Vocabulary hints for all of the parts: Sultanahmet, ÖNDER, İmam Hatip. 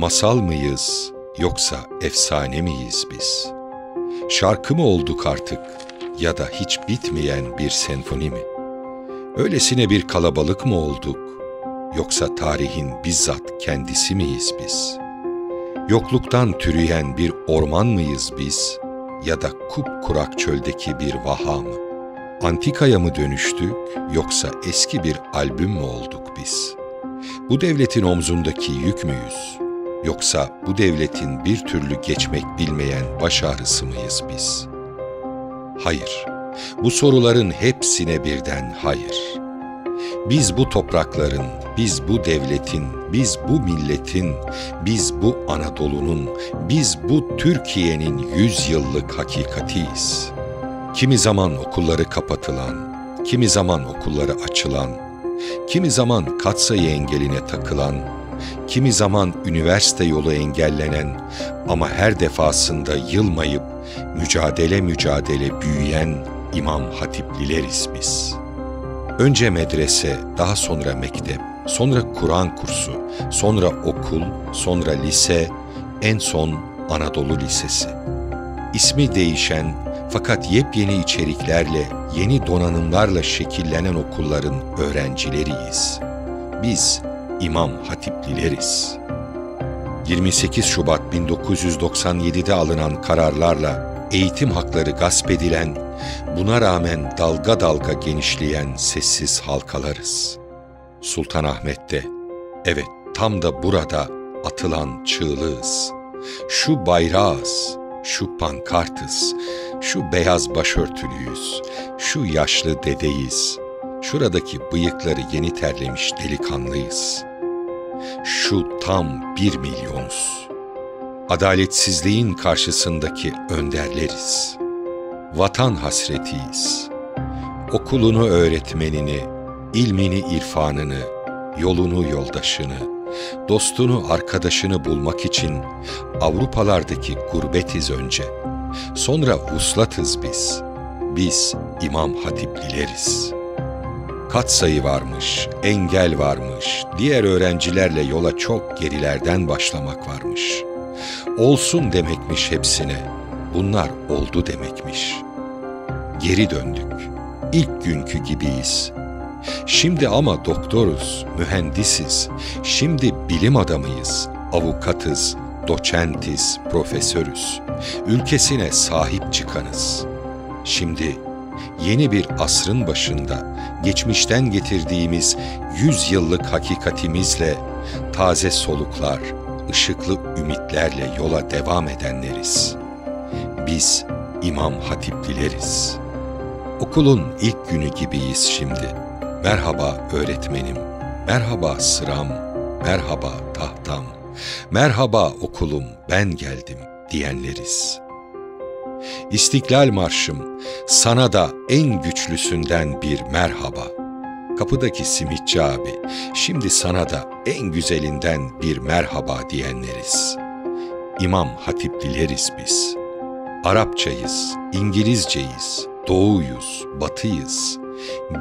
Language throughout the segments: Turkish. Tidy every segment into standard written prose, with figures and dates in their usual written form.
Masal mıyız yoksa efsane miyiz biz? Şarkı mı olduk artık ya da hiç bitmeyen bir senfoni mi? Öylesine bir kalabalık mı olduk yoksa tarihin bizzat kendisi miyiz biz? Yokluktan türeyen bir orman mıyız biz ya da kupkurak çöldeki bir vaha mı? Antikaya mı dönüştük yoksa eski bir albüm mü olduk biz? Bu devletin omzundaki yük müyüz? Yoksa bu devletin bir türlü geçmek bilmeyen baş ağrısı mıyız biz? Hayır, bu soruların hepsine birden hayır. Biz bu toprakların, biz bu devletin, biz bu milletin, biz bu Anadolu'nun, biz bu Türkiye'nin 100 yıllık hakikatiyiz. Kimi zaman okulları kapatılan, kimi zaman okulları açılan, kimi zaman katsayı engeline takılan, kimi zaman üniversite yolu engellenen ama her defasında yılmayıp mücadele büyüyen İmam Hatiplileriz biz. Önce medrese, daha sonra mektep, sonra Kur'an kursu, sonra okul, sonra lise, en son Anadolu Lisesi. İsmi değişen fakat yepyeni içeriklerle, yeni donanımlarla şekillenen okulların öğrencileriyiz. Biz İmam Hatiplileriz. 28 Şubat 1997'de alınan kararlarla eğitim hakları gasp edilen, buna rağmen dalga dalga genişleyen sessiz halkalarız. Sultanahmet'te, evet tam da burada atılan çığlığız. Şu bayrağız, şu pankartız, şu beyaz başörtülüyüz, şu yaşlı dedeyiz, şuradaki bıyıkları yeni terlemiş delikanlıyız. Şu tam 1 milyonuz. Adaletsizliğin karşısındaki önderleriz. Vatan hasretiyiz. Okulunu öğretmenini, ilmini irfanını, yolunu yoldaşını, dostunu arkadaşını bulmak için Avrupalardaki gurbetiz önce. Sonra vuslatız biz. Biz İmam Hatiplileriz. Katsayı varmış, engel varmış, diğer öğrencilerle yola çok gerilerden başlamak varmış. Olsun demekmiş hepsine, bunlar oldu demekmiş. Geri döndük, ilk günkü gibiyiz. Şimdi ama doktoruz, mühendisiz, şimdi bilim adamıyız, avukatız, doçentiz, profesörüz. Ülkesine sahip çıkanız. Şimdi yeni bir asrın başında geçmişten getirdiğimiz 100 yıllık hakikatimizle, taze soluklar, ışıklı ümitlerle yola devam edenleriz. Biz İmam Hatiplileriz. Okulun ilk günü gibiyiz şimdi. Merhaba öğretmenim, merhaba sıram, merhaba tahtam, merhaba okulum ben geldim diyenleriz. İstiklal Marşım, sana da en güçlüsünden bir merhaba. Kapıdaki simitçi abi, şimdi sana da en güzelinden bir merhaba diyenleriz. İmam Hatiplileriz biz. Arapçayız, İngilizceyiz, doğuyuz, batıyız.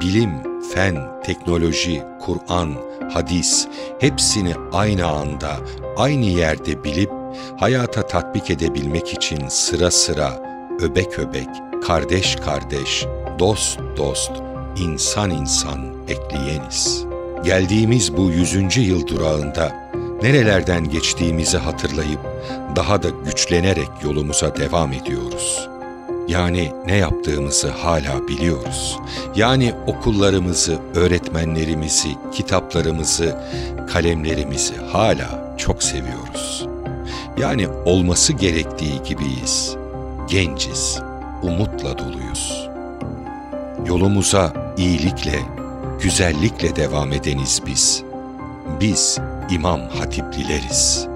Bilim, fen, teknoloji, Kur'an, hadis hepsini aynı anda, aynı yerde bilip hayata tatbik edebilmek için sıra sıra, öbek öbek, kardeş kardeş, dost dost, insan insan ekleyeniz. Geldiğimiz bu 100. yıl durağında nerelerden geçtiğimizi hatırlayıp daha da güçlenerek yolumuza devam ediyoruz. Yani ne yaptığımızı hala biliyoruz. Yani okullarımızı, öğretmenlerimizi, kitaplarımızı, kalemlerimizi hala çok seviyoruz. Yani olması gerektiği gibiyiz. Genciz, umutla doluyuz. Yolumuza iyilikle, güzellikle devam edeniz biz. Biz İmam Hatiplileriz.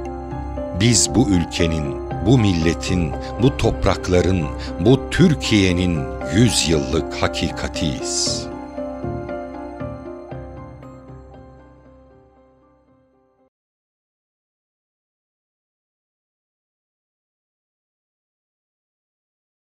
Biz bu ülkenin, bu milletin, bu toprakların, bu Türkiye'nin 100 yıllık hakikatiyiz.